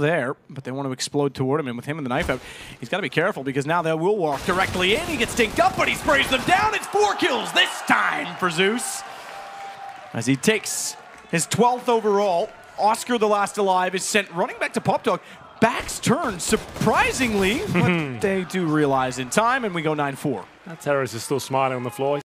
there, but they want to explode toward him, and with him and the knife out, he's got to be careful because now they will walk directly in. He gets dinked up, but he sprays them down. It's 4 kills this time for Zeus as he takes his 12th overall. Oscar, the last alive, is sent running back to Pop Dog. Backs turn, surprisingly, but they do realize in time, and we go 9-4. That terrorist is still smiling on the floor.